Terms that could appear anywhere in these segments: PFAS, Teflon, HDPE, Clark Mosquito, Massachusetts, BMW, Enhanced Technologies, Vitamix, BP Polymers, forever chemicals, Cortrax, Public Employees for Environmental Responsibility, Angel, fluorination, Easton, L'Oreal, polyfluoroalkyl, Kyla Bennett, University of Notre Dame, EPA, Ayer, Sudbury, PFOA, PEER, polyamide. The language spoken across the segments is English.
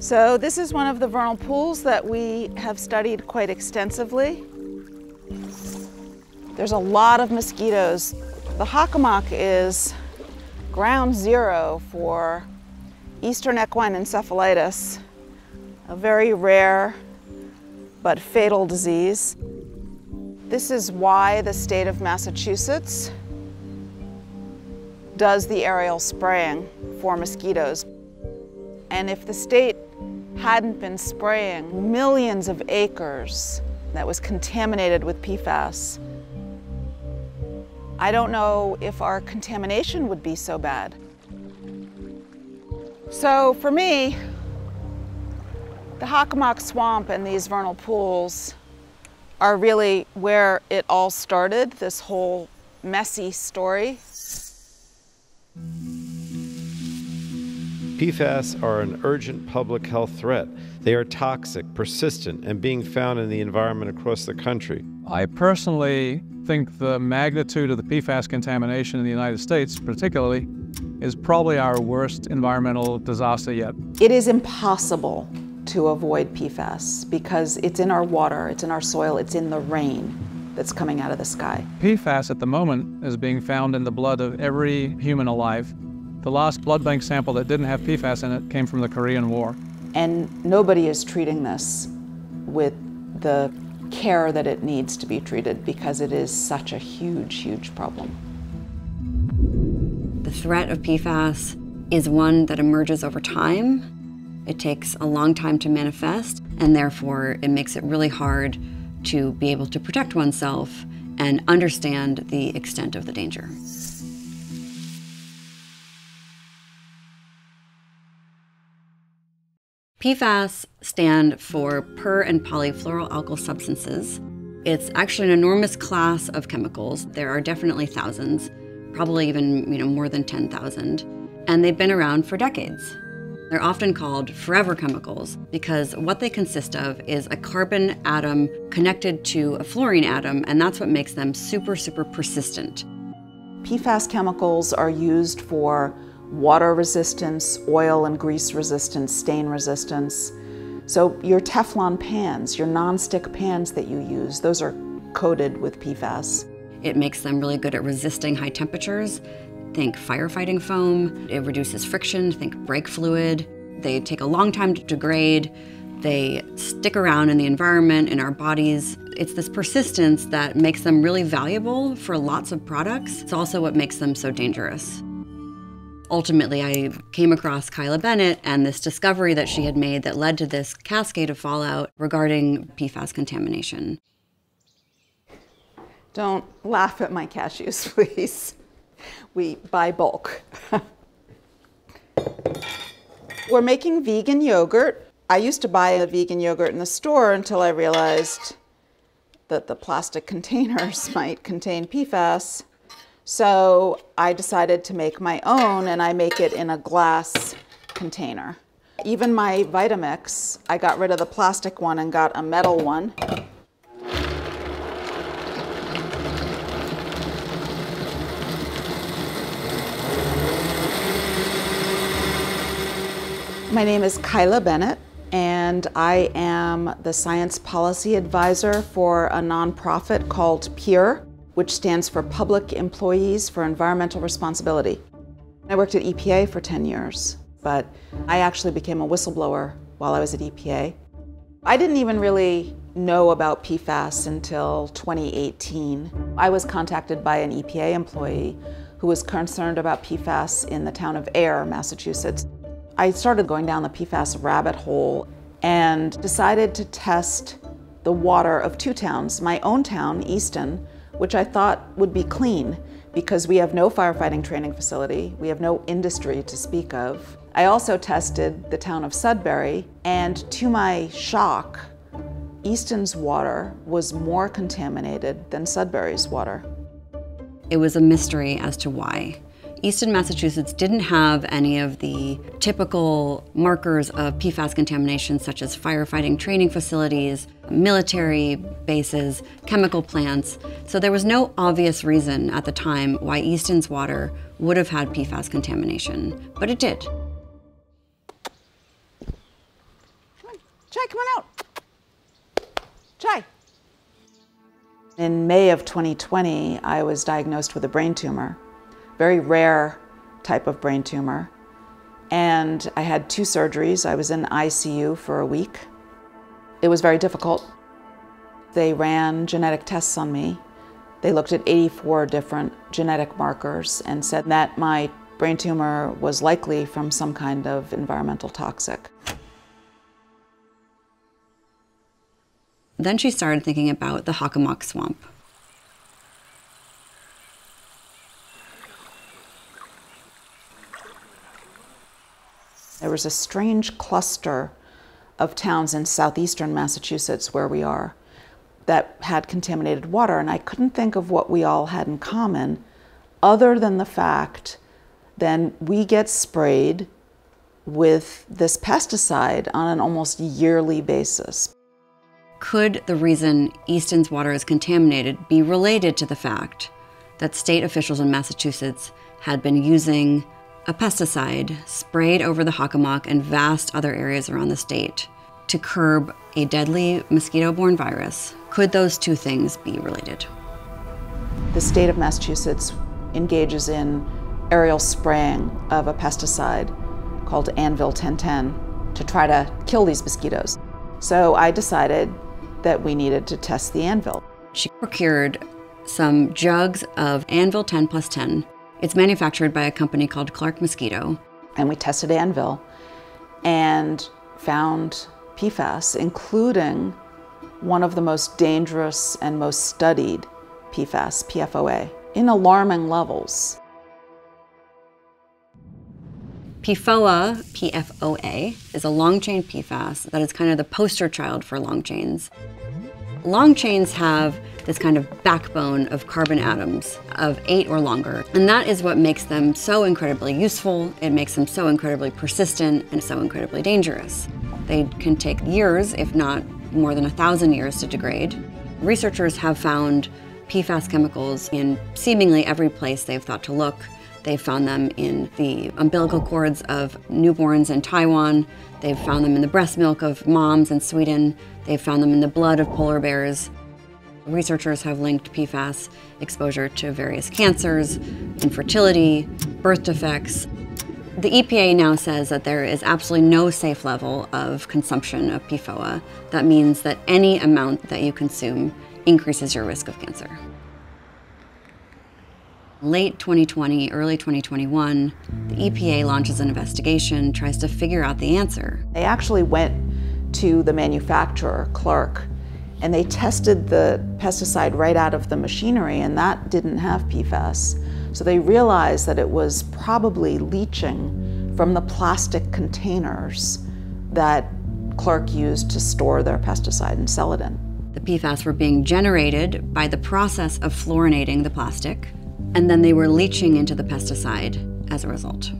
So this is one of the vernal pools that we have studied quite extensively. There's a lot of mosquitoes. The Hockomock is ground zero for eastern equine encephalitis, a very rare but fatal disease. This is why the state of Massachusetts does the aerial spraying for mosquitoes. And if the state hadn't been spraying millions of acres that was contaminated with PFAS, I don't know if our contamination would be so bad. So for me, the Hockomock Swamp and these vernal pools are really where it all started, this whole messy story. PFAS are an urgent public health threat. They are toxic, persistent, and being found in the environment across the country. I personally think the magnitude of the PFAS contamination in the United States, particularly, is probably our worst environmental disaster yet. It is impossible to avoid PFAS because it's in our water, it's in our soil, it's in the rain that's coming out of the sky. PFAS at the moment is being found in the blood of every human alive. The last blood bank sample that didn't have PFAS in it came from the Korean War. And nobody is treating this with the care that it needs to be treated because it is such a huge, huge problem. The threat of PFAS is one that emerges over time. It takes a long time to manifest, and therefore it makes it really hard to be able to protect oneself and understand the extent of the danger. PFAS stand for per- and polyfluoroalkyl substances. It's actually an enormous class of chemicals. There are definitely thousands, probably even more than 10,000, and they've been around for decades. They're often called forever chemicals because what they consist of is a carbon atom connected to a fluorine atom, and that's what makes them super, super persistent. PFAS chemicals are used for water resistance, oil and grease resistance, stain resistance. So your Teflon pans, your nonstick pans that you use, those are coated with PFAS. It makes them really good at resisting high temperatures. Think firefighting foam. It reduces friction. Think brake fluid. They take a long time to degrade. They stick around in the environment, in our bodies. It's this persistence that makes them really valuable for lots of products. It's also what makes them so dangerous. Ultimately, I came across Kyla Bennett and this discovery that she had made that led to this cascade of fallout regarding PFAS contamination. Don't laugh at my cashews, please. We buy bulk. We're making vegan yogurt. I used to buy a vegan yogurt in the store until I realized that the plastic containers might contain PFAS. So I decided to make my own, and I make it in a glass container. Even my Vitamix, I got rid of the plastic one and got a metal one. My name is Kyla Bennett, and I am the science policy advisor for a nonprofit called PEER, which stands for Public Employees for Environmental Responsibility. I worked at EPA for 10 years, but I actually became a whistleblower while I was at EPA. I didn't even really know about PFAS until 2018. I was contacted by an EPA employee who was concerned about PFAS in the town of Ayer, Massachusetts. I started going down the PFAS rabbit hole and decided to test the water of two towns, my own town, Easton, which I thought would be clean because we have no firefighting training facility, we have no industry to speak of. I also tested the town of Sudbury, and to my shock, Easton's water was more contaminated than Sudbury's water. It was a mystery as to why. Easton, Massachusetts didn't have any of the typical markers of PFAS contamination, such as firefighting training facilities, military bases, chemical plants. So there was no obvious reason at the time why Easton's water would have had PFAS contamination, but it did. Chai, come on out. Chai. In May of 2020, I was diagnosed with a brain tumor, very rare type of brain tumor. And I had 2 surgeries. I was in ICU for a week. It was very difficult. They ran genetic tests on me. They looked at 84 different genetic markers and said that my brain tumor was likely from some kind of environmental toxic. Then she started thinking about the Hockomock Swamp. There was a strange cluster of towns in southeastern Massachusetts, where we are, that had contaminated water, and I couldn't think of what we all had in common other than the fact that we get sprayed with this pesticide on an almost yearly basis. Could the reason Easton's water is contaminated be related to the fact that state officials in Massachusetts had been using a pesticide sprayed over the Hockomock and vast other areas around the state to curb a deadly mosquito-borne virus? Could those two things be related? The state of Massachusetts engages in aerial spraying of a pesticide called Anvil 10+10 to try to kill these mosquitoes. So I decided that we needed to test the anvil. She procured some jugs of Anvil 10+10. It's manufactured by a company called Clark Mosquito. And we tested Anvil and found PFAS, including one of the most dangerous and most studied PFAS, PFOA, in alarming levels. PFOA is a long-chain PFAS that is kind of the poster child for long chains. Long chains have this kind of backbone of carbon atoms of 8 or longer. And that is what makes them so incredibly useful. It makes them so incredibly persistent and so incredibly dangerous. They can take years, if not more than 1,000 years, to degrade. Researchers have found PFAS chemicals in seemingly every place they've thought to look. They've found them in the umbilical cords of newborns in Taiwan. They've found them in the breast milk of moms in Sweden. They've found them in the blood of polar bears. Researchers have linked PFAS exposure to various cancers, infertility, birth defects. The EPA now says that there is absolutely no safe level of consumption of PFOA. That means that any amount that you consume increases your risk of cancer. Late 2020, early 2021, the EPA launches an investigation, tries to figure out the answer. They actually went to the manufacturer, Clark, and they tested the pesticide right out of the machinery, and that didn't have PFAS. So they realized that it was probably leaching from the plastic containers that Clark used to store their pesticide and sell it in. The PFAS were being generated by the process of fluorinating the plastic, and then they were leaching into the pesticide as a result.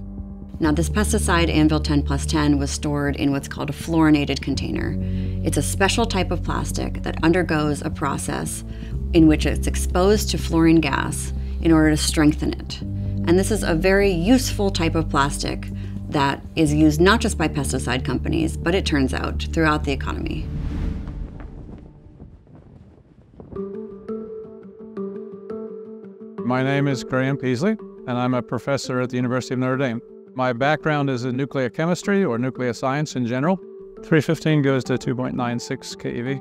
Now, this pesticide, Anvil 10+10, was stored in what's called a fluorinated container. It's a special type of plastic that undergoes a process in which it's exposed to fluorine gas in order to strengthen it. And this is a very useful type of plastic that is used not just by pesticide companies, but it turns out throughout the economy. My name is Graham Peaslee, and I'm a professor at the University of Notre Dame. My background is in nuclear chemistry, or nuclear science in general. 315 goes to 2.96 keV,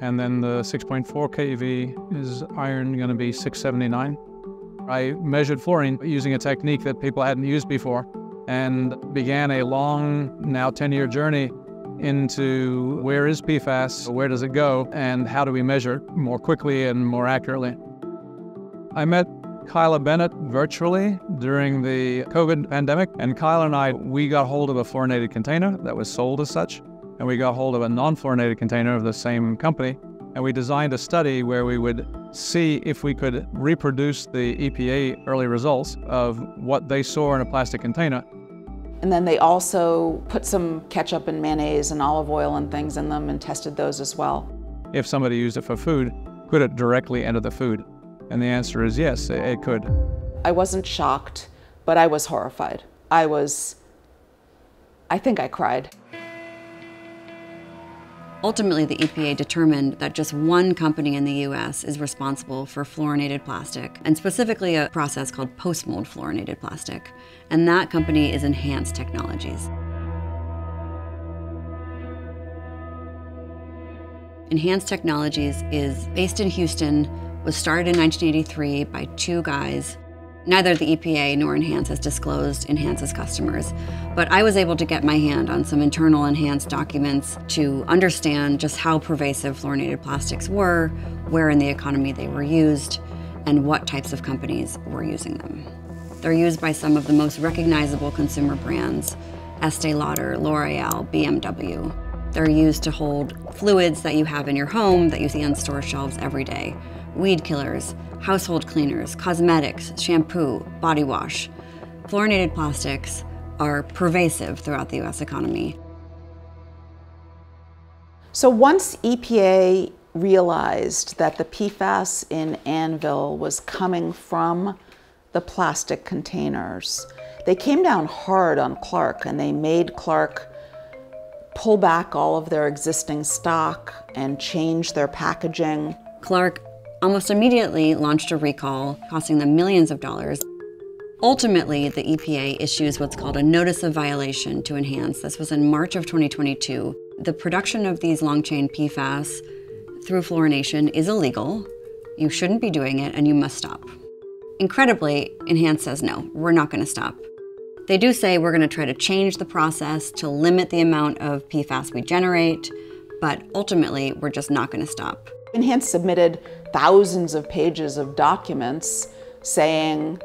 and then the 6.4 keV is iron, going to be 679. I measured fluorine using a technique that people hadn't used before, and began a long, now 10-year journey into where is PFAS, where does it go, and how do we measure it more quickly and more accurately. I met Kyla Bennett virtually during the COVID pandemic, and Kyla and I, we got hold of a fluorinated container that was sold as such, and we got hold of a non-fluorinated container of the same company, and we designed a study where we would see if we could reproduce the EPA early results of what they saw in a plastic container. And then they also put some ketchup and mayonnaise and olive oil and things in them and tested those as well. If somebody used it for food, could it directly enter the food? And the answer is yes, it could. I wasn't shocked, but I was horrified. I think I cried. Ultimately, the EPA determined that just one company in the U.S. is responsible for fluorinated plastic, and specifically a process called post-mold fluorinated plastic, and that company is Enhanced Technologies. Enhanced Technologies is based in Houston, was started in 1983 by two guys. Neither the EPA nor Enhance has disclosed Enhance's customers, but I was able to get my hand on some internal Enhance documents to understand just how pervasive fluorinated plastics were, where in the economy they were used, and what types of companies were using them. They're used by some of the most recognizable consumer brands, Estee Lauder, L'Oreal, BMW. They're used to hold fluids that you have in your home that you see on store shelves every day. Weed killers, household cleaners, cosmetics, shampoo, body wash. Fluorinated plastics are pervasive throughout the U.S. economy. So once EPA realized that the PFAS in Anvil was coming from the plastic containers, they came down hard on Clark, and they made Clark pull back all of their existing stock and change their packaging. Clark almost immediately launched a recall, costing them millions of dollars. Ultimately, the EPA issues what's called a notice of violation to Enhance. This was in March of 2022. The production of these long-chain PFAS through fluorination is illegal. You shouldn't be doing it, and you must stop. Incredibly, Enhance says, no, we're not going to stop. They do say we're going to try to change the process to limit the amount of PFAS we generate, but ultimately, we're just not going to stop. Enhance submitted thousands of pages of documents saying,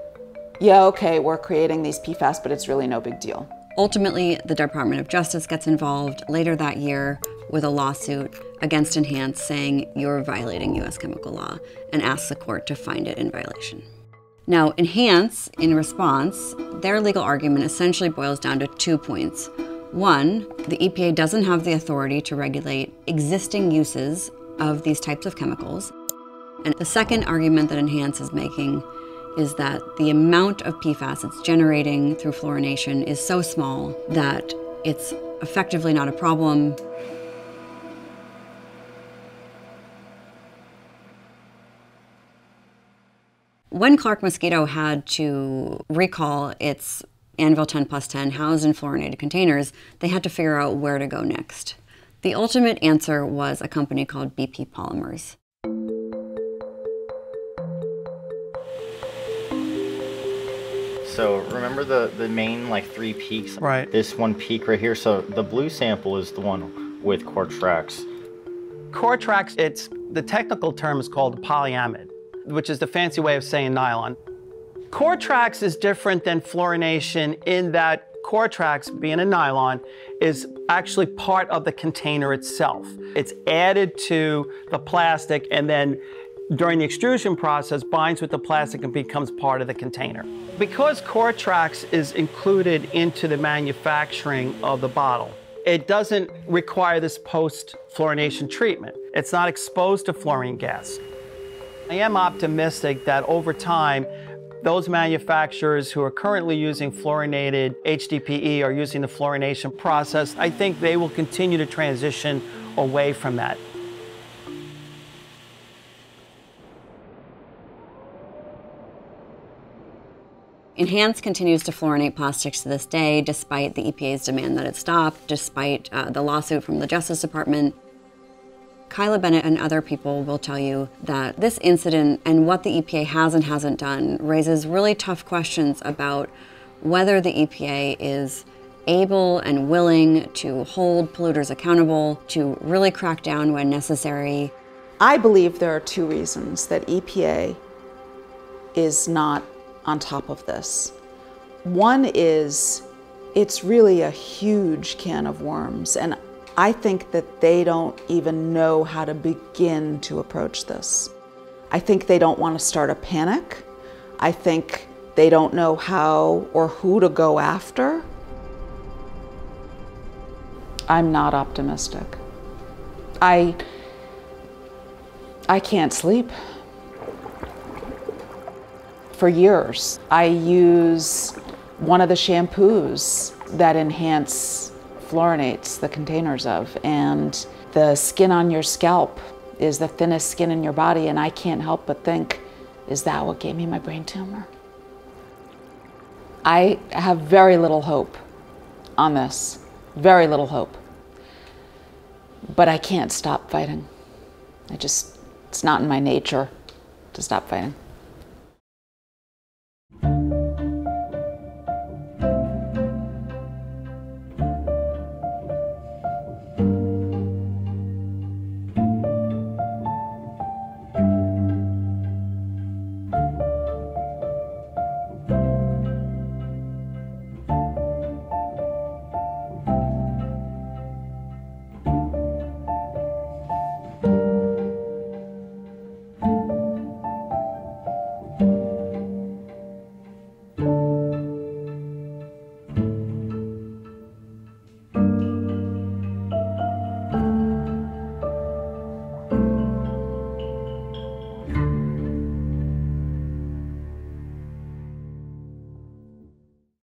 yeah, okay, we're creating these PFAS, but it's really no big deal. Ultimately, the Department of Justice gets involved later that year with a lawsuit against Enhance saying you're violating U.S. chemical law, and asks the court to find it in violation. Now, Enhance, in response, their legal argument essentially boils down to 2 points. One, the EPA doesn't have the authority to regulate existing uses of these types of chemicals. And the second argument that Enhance is making is that the amount of PFAS it's generating through fluorination is so small that it's effectively not a problem. When Clark Mosquito had to recall its Anvil 10+10 housed in fluorinated containers, they had to figure out where to go next. The ultimate answer was a company called BP Polymers. So remember the main like three peaks? Right. This one peak right here. So the blue sample is the one with Cortrax. Cortrax, it's the technical term is called polyamide, which is the fancy way of saying nylon. Cortrax is different than fluorination in that Cortrax, being a nylon, is actually part of the container itself. It's added to the plastic, and then during the extrusion process binds with the plastic and becomes part of the container. Because Cortrax is included into the manufacturing of the bottle, it doesn't require this post-fluorination treatment. It's not exposed to fluorine gas. I am optimistic that over time, those manufacturers who are currently using fluorinated HDPE or using the fluorination process, I think they will continue to transition away from that. Enhance continues to fluorinate plastics to this day, despite the EPA's demand that it stop, despite the lawsuit from the Justice Department. Kyla Bennett and other people will tell you that this incident and what the EPA has and hasn't done raises really tough questions about whether the EPA is able and willing to hold polluters accountable, to really crack down when necessary. I believe there are two reasons that EPA is not on top of this. One is it's really a huge can of worms, and I think that they don't even know how to begin to approach this. I think they don't want to start a panic. I think they don't know how or who to go after. I'm not optimistic. I can't sleep. For years, I use one of the shampoos that Enhance fluorinates the containers of, and the skin on your scalp is the thinnest skin in your body, and I can't help but think, is that what gave me my brain tumor? I have very little hope on this, very little hope. But I can't stop fighting. It's not in my nature to stop fighting.